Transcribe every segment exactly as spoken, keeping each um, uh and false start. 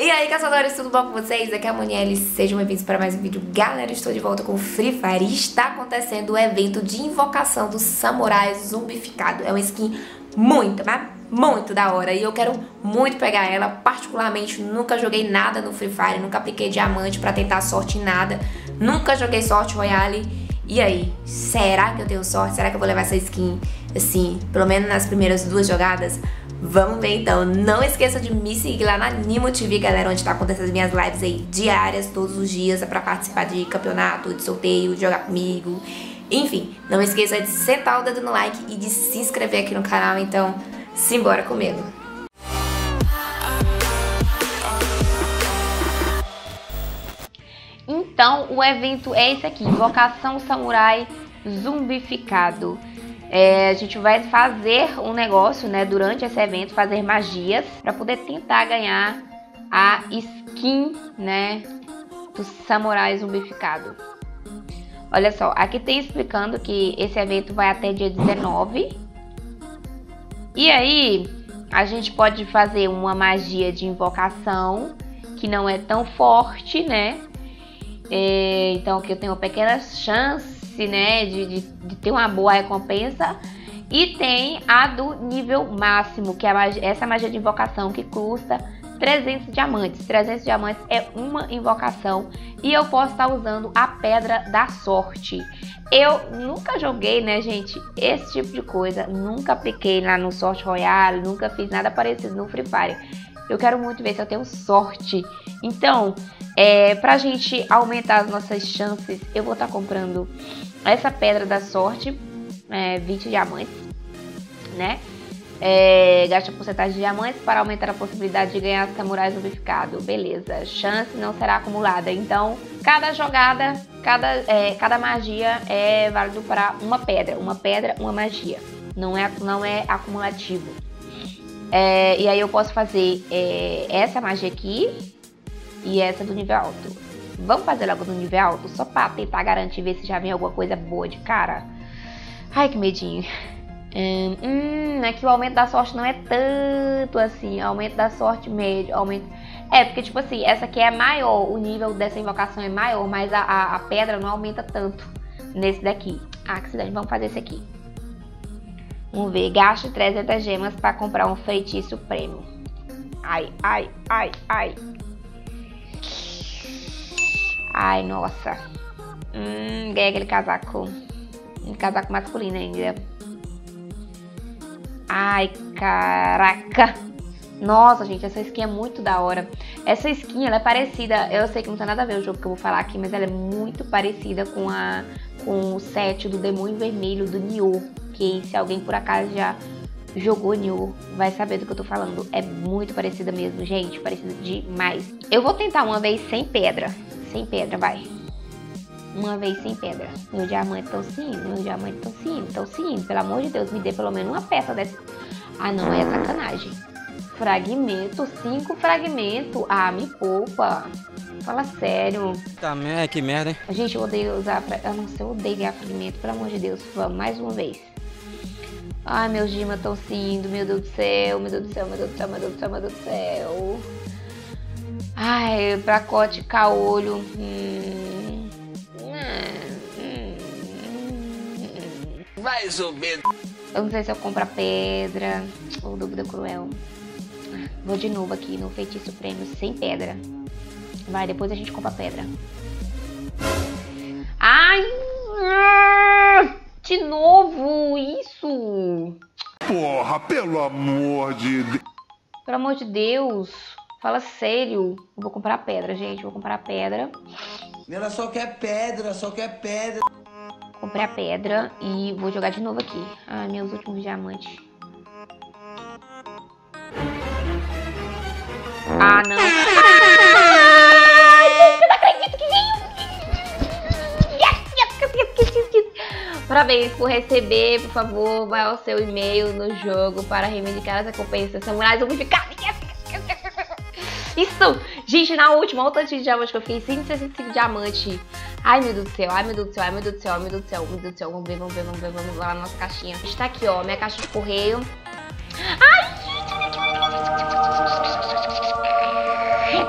E aí, caçadores, tudo bom com vocês? Aqui é a Monielle, sejam bem-vindos para mais um vídeo. Galera, estou de volta com o Free Fire e está acontecendo o evento de invocação do samurai zumbificado. É uma skin muito, mas muito da hora, e eu quero muito pegar ela. Particularmente, nunca joguei nada no Free Fire, nunca apliquei diamante para tentar sorte em nada, nunca joguei sorte royale. E aí, será que eu tenho sorte? Será que eu vou levar essa skin, assim, pelo menos nas primeiras duas jogadas? Vamos ver então. Não esqueça de me seguir lá na NimoTV, galera, onde tá acontecendo as minhas lives aí diárias, todos os dias, pra participar de campeonato, de sorteio, de jogar comigo. Enfim, não esqueça de sentar o dedo no like e de se inscrever aqui no canal. Então, simbora comigo. Então, o evento é esse aqui, Invocação Samurai Zumbificado. É, a gente vai fazer um negócio, né, durante esse evento, fazer magias para poder tentar ganhar a skin, né, do samurai zumbificado. Olha só, aqui tem explicando que esse evento vai até dia dezenove. E aí, a gente pode fazer uma magia de invocação que não é tão forte, né? É, então aqui eu tenho uma pequena chance, né, de, de, de ter uma boa recompensa. E tem a do nível máximo, que é a, essa magia de invocação, que custa trezentos diamantes. trezentos diamantes é uma invocação, e eu posso estar usando a pedra da sorte. Eu nunca joguei, né, gente, esse tipo de coisa, nunca apliquei lá no Sorte Royale, nunca fiz nada parecido no Free Fire. Eu quero muito ver se eu tenho sorte. Então, é, pra gente aumentar as nossas chances, eu vou estar comprando essa pedra da sorte, é, vinte diamantes, né? É, gasta porcentagem de diamantes para aumentar a possibilidade de ganhar samurai zumbificado. Beleza, chance não será acumulada. Então, cada jogada, cada, é, cada magia é válido para uma pedra. Uma pedra, uma magia. Não é, não é acumulativo. É, e aí eu posso fazer é, essa magia aqui e essa do nível alto. Vamos fazer logo do nível alto, só pra tentar garantir, ver se já vem alguma coisa boa de cara. Ai, que medinho. Hum, é que o aumento da sorte não é tanto assim. Aumento da sorte médio, aumento... É, porque tipo assim, essa aqui é maior, o nível dessa invocação é maior, mas a, a, a pedra não aumenta tanto nesse daqui. Ah, que cidade, vamos fazer esse aqui. Vamos ver, gaste trezentas gemas para comprar um feitiço prêmio. Ai, ai, ai, ai. Ai, nossa. Hum, ganhei aquele casaco. Um casaco masculino ainda. Ai, caraca. Nossa, gente, essa skin é muito da hora. Essa skin, ela é parecida. Eu sei que não tem nada a ver o jogo que eu vou falar aqui, mas ela é muito parecida com, a, com o set do Demônio Vermelho, do Niô. Que se alguém por acaso já jogou Niô, vai saber do que eu tô falando. É muito parecida mesmo, gente. Parecida demais. Eu vou tentar uma vez sem pedra. Sem pedra, vai. Uma vez sem pedra. Meu diamante tão sim, meu diamante tão sim, tão sim. Pelo amor de Deus, me dê pelo menos uma peça dessa. Ah, não, é sacanagem. Fragmento, cinco fragmentos. Ah, me poupa. Fala sério. Tá, que merda, hein? Gente, eu odeio usar... Pra... Eu não sei, eu odeio ganhar fragmento, pelo amor de Deus. Vamos, mais uma vez. Ai, meus dimas estão indo, meu Deus do céu, meu Deus do céu, meu Deus do céu, meu Deus do céu, meu Deus do céu. Ai, pacote caolho. Hum. Hum. Hum. Mais ou menos. Eu não sei se eu compro a pedra ou dúvida cruel. Vou de novo aqui no feitiço prêmio sem pedra. Vai, depois a gente compra a pedra. Ai! De novo, isso! Porra, pelo amor de Deus! Pelo amor de Deus! Fala sério! Eu vou comprar pedra, gente. Vou comprar pedra. Ela só quer pedra, só quer pedra. Comprei a pedra e vou jogar de novo aqui. Ah, meus últimos diamantes. Ah, não! Ah, gente, eu não acredito que veio! Parabéns por receber, por favor, vai ao seu e-mail no jogo para reivindicar as recompensas samurais zumbificados. Isso! Gente, na última, olha o tanto de diamante que eu fiz, cento e sessenta e cinco diamantes. Ai, meu Deus do céu, ai, meu Deus do céu, ai, meu Deus do céu, meu Deus do céu, meu Deus do céu. Vamos ver, vamos ver, vamos ver, vamos ver lá na nossa caixinha. Está aqui, ó, minha caixa de correio. Ai, gente,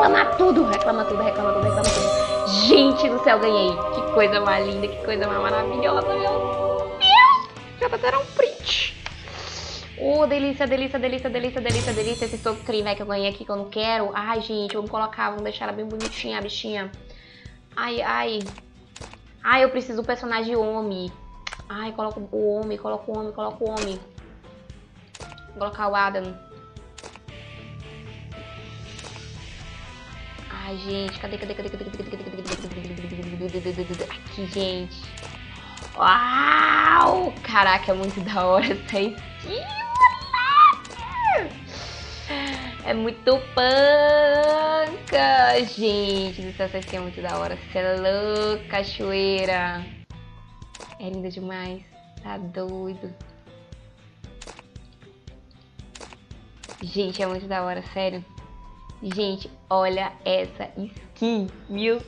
reclamar tudo, reclama tudo, reclama tudo, reclama tudo. Gente do céu, ganhei. Que coisa mais linda, que coisa mais maravilhosa, meu Deus. Já passaram um print. Oh, delícia, delícia, delícia, delícia, delícia, delícia. Esse top três, né, que eu ganhei aqui, que eu não quero. Ai, gente, vamos colocar, vamos deixar ela bem bonitinha, a bichinha. Ai, ai. Ai, eu preciso do personagem homem. Ai, coloca o homem, coloca o homem, coloca o homem. Vou colocar o Adam. Ai, gente, cadê, cadê, cadê, cadê, cadê, cadê, cadê? Aqui, gente. Uau! Caraca, é muito da hora essa skin. É muito panca, gente do céu, essa aqui é muito da hora. Você é louca, cachoeira. É linda demais, tá doido. Gente, é muito da hora, sério. Gente, olha essa skin, meu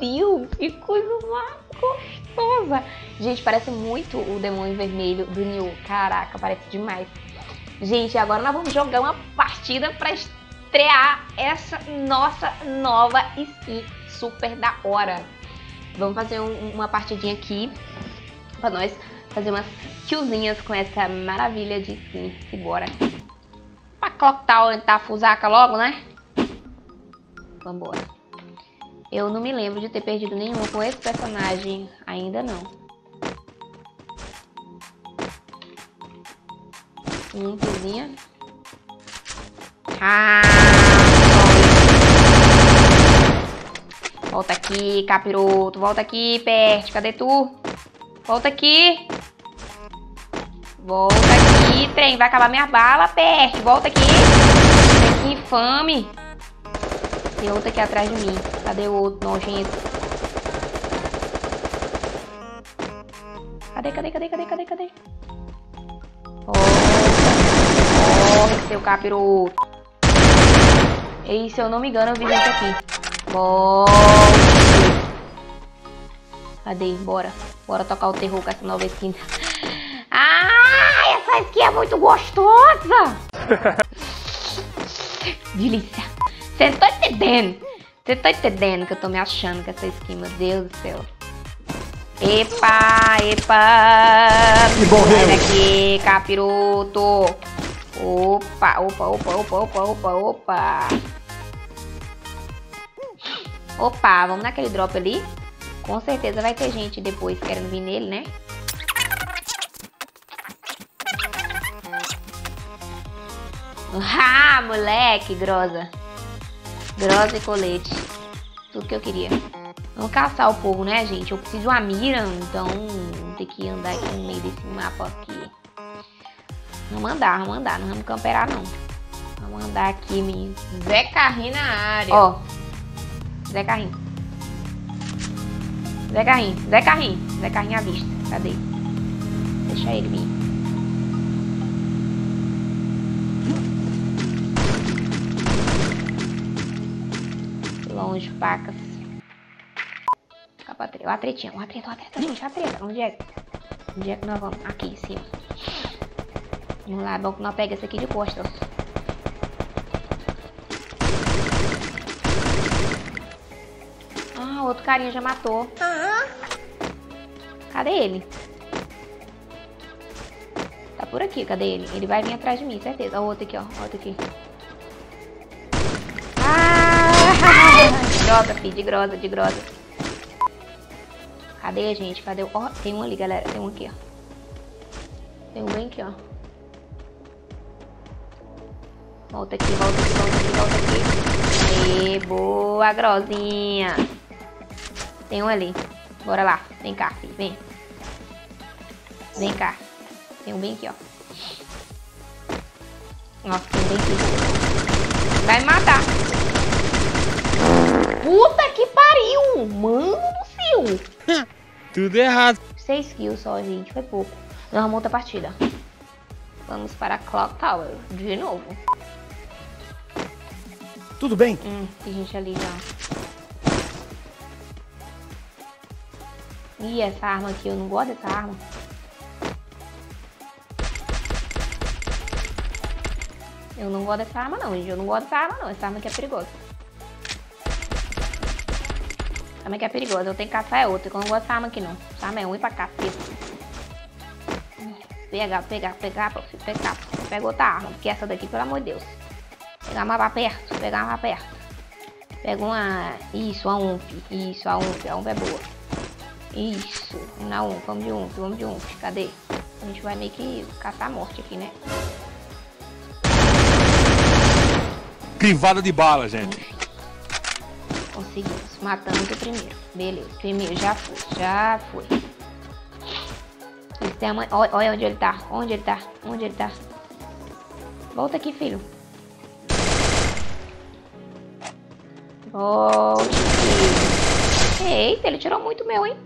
Deus, que coisa mais gostosa. Gente, parece muito o Demônio Vermelho do Niô, caraca, parece demais. Gente, agora nós vamos jogar uma partida pra estrear essa nossa nova skin super da hora. Vamos fazer um, uma partidinha aqui pra nós fazer umas tiozinhas com essa maravilha de skin. Simbora. Pacotar, orientar a fusaca logo, né? Vambora. Eu não me lembro de ter perdido nenhuma com esse personagem ainda não. Limpezinha. Ah! Volta aqui, capiroto. Volta aqui, perte. Cadê tu? Volta aqui. Volta aqui, trem. Vai acabar minha bala, perte. Volta aqui. Que infame. Tem outro aqui atrás de mim. Cadê o outro nojento? Cadê, cadê, cadê, cadê, cadê, cadê? Oh. Morre, seu capiroto. E se eu não me engano, eu vi gente aqui. Bora. Cadê? Bora. Bora tocar o terror com essa nova skin. Ah, essa skin é muito gostosa. Delícia. Você não tá entendendo. Você tá entendendo que eu tô me achando com essa skin, meu Deus do céu. Epa, epa. Que bom, vem aqui, capiroto. Opa, opa, opa, opa, opa, opa, opa. Opa, vamos naquele drop ali. Com certeza vai ter gente depois querendo vir nele, né? Ah, moleque, grosa. Grosa e colete. Tudo que eu queria. Vamos caçar o povo, né, gente? Eu preciso de uma mira, então vou ter que andar aqui no meio desse mapa aqui. Vamos andar, vamos andar, não vamos camperar não. Vamos andar aqui, menino. Zé Carrinho na área. Ó, Zé Carrinho. Zé Carrinho, Zé Carrinho. Zé Carrinho à vista, cadê? Deixa ele vir. Longe, pacas. Capa treta, ó a tretinha, ó a treta, ó a treta, gente, ó a treta. Onde é? Onde é que nós vamos? Aqui em cima. Vamos lá, é bom que nós pega esse aqui de costa. Ah, o outro carinha já matou. Cadê ele? Tá por aqui, cadê ele? Ele vai vir atrás de mim, certeza. Ó, o outro aqui, ó. O outro aqui. Ah! De grosa, filho, de grosa, de grosa. Cadê, gente? Cadê o. Ó, tem um ali, galera. Tem um aqui, ó. Tem um bem aqui, ó. Volta aqui, volta aqui, volta aqui, volta aqui. E boa, grosinha. Tem um ali. Bora lá. Vem cá, filho. Vem. Vem cá. Tem um bem aqui, ó. Ó, tem um bem aqui. Vai me matar. Puta que pariu. Mano do céu. Tudo errado. seis kills só, gente. Foi pouco. Nós vamos outra partida. Vamos para a Clock Tower. De novo. Tudo bem? Hum, tem gente ali já. Ih, essa arma aqui, eu não gosto dessa arma. Eu não gosto dessa arma não, gente. Eu não gosto dessa arma não. Essa arma aqui é perigosa. Arma que é perigosa. Eu tenho que caçar é outra, que eu não gosto dessa arma aqui não. Essa arma é ruim pra cacete. Pegar, pegar, pegar, pegar. Pega outra arma, porque essa daqui, pelo amor de Deus. Pegar uma pra perto, pegar uma pra perto. Pega uma... Isso, a ump. Isso, a ump. A ump é boa. Isso. Na ump. Vamos de ump. Vamos de ump. Cadê? A gente vai meio que caçar a morte aqui, né? Crivada de bala, gente. Conseguimos. Matamos o primeiro. Beleza. Primeiro. Já foi. Já foi. Ele tem a mãe... Olha onde ele tá. Onde ele tá. Onde ele tá. Volta aqui, filho. Oh, eita, ele tirou muito meu, hein?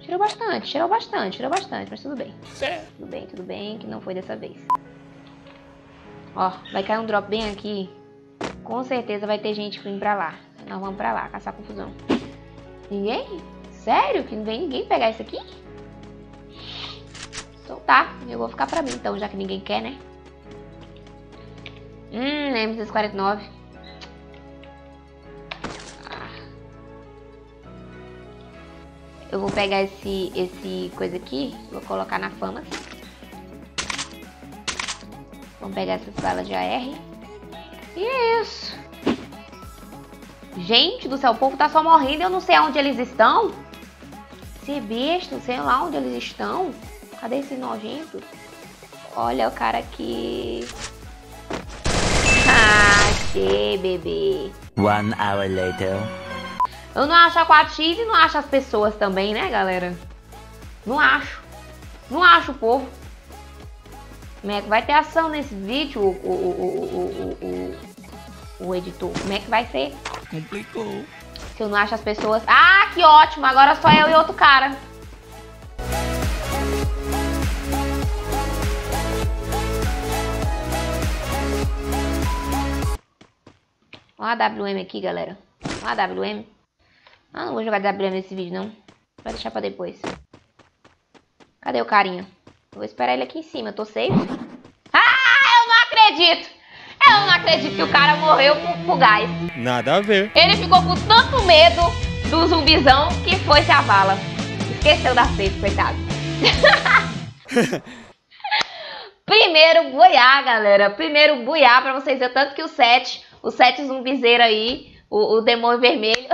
Tirou bastante, tirou bastante, tirou bastante, mas tudo bem. É. Tudo bem, tudo bem, que não foi dessa vez. Ó, vai cair um drop bem aqui. Com certeza vai ter gente vindo pra lá. Nós vamos pra lá, caçar confusão. Ninguém? Sério? Que não vem ninguém pegar isso aqui? Então tá, eu vou ficar pra mim então, já que ninguém quer, né? Hum, M duzentos e quarenta e nove. Eu vou pegar esse, esse coisa aqui, vou colocar na fama. Vamos pegar essas balas de A R. E é isso. Gente do céu, o povo tá só morrendo, eu não sei onde eles estão. Ser besta, sei lá onde eles estão. Cadê esses nojentos? Olha o cara aqui. Achei, bebê. One hour later. Eu não acho a quatro X e não acho as pessoas também, né, galera? Não acho. Não acho o povo. Como é que vai ter ação nesse vídeo, o, o, o, o, o, o editor? Como é que vai ser? Complicou. Se eu não acho as pessoas... Ah, que ótimo! Agora só eu e outro cara. Olha a W M aqui, galera. Olha a W M. Ah, não vou jogar W M nesse vídeo, não. Vai deixar pra depois. Cadê o carinha? Eu vou esperar ele aqui em cima. Eu tô safe. Ah, eu não acredito! Eu não acredito que o cara morreu por gás. Nada a ver. Ele ficou com tanto medo do zumbizão que foi-se a bala. Esqueceu da safe, coitado. Primeiro buiá, galera. Primeiro buiá pra vocês verem. Tanto que o sete, o sete zumbizeiro aí, o, o demônio vermelho...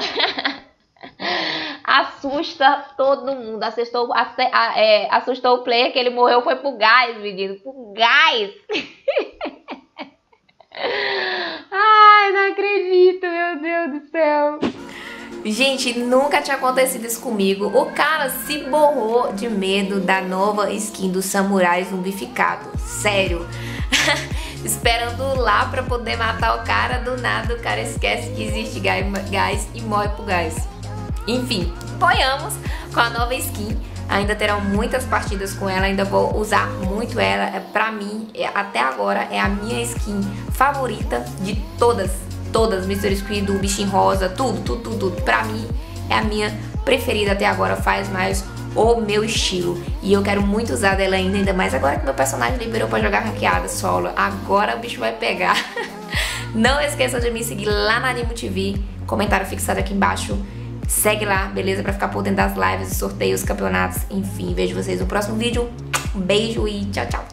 Assusta todo mundo. Assustou, é, assustou o player que ele morreu. Foi pro gás, menino. Pro gás. Ai, não acredito, meu Deus do céu. Gente, nunca tinha acontecido isso comigo. O cara se borrou de medo da nova skin do samurai zumbificado. Sério. Esperando lá pra poder matar o cara. Do nada o cara esquece que existe gás e morre pro gás. Enfim, apoiamos com a nova skin, ainda terão muitas partidas com ela, ainda vou usar muito ela, pra mim, até agora, é a minha skin favorita de todas, todas, mister Squid, o bichinho rosa, tudo, tudo, tudo, tudo, pra mim, é a minha preferida até agora, faz mais o meu estilo, e eu quero muito usar dela ainda, ainda mais agora que meu personagem liberou pra jogar ranqueada solo, agora o bicho vai pegar. Não esqueçam de me seguir lá na NimoTV, comentário fixado aqui embaixo. Segue lá, beleza? Pra ficar por dentro das lives, sorteios, campeonatos, enfim. Vejo vocês no próximo vídeo. Um beijo e tchau, tchau.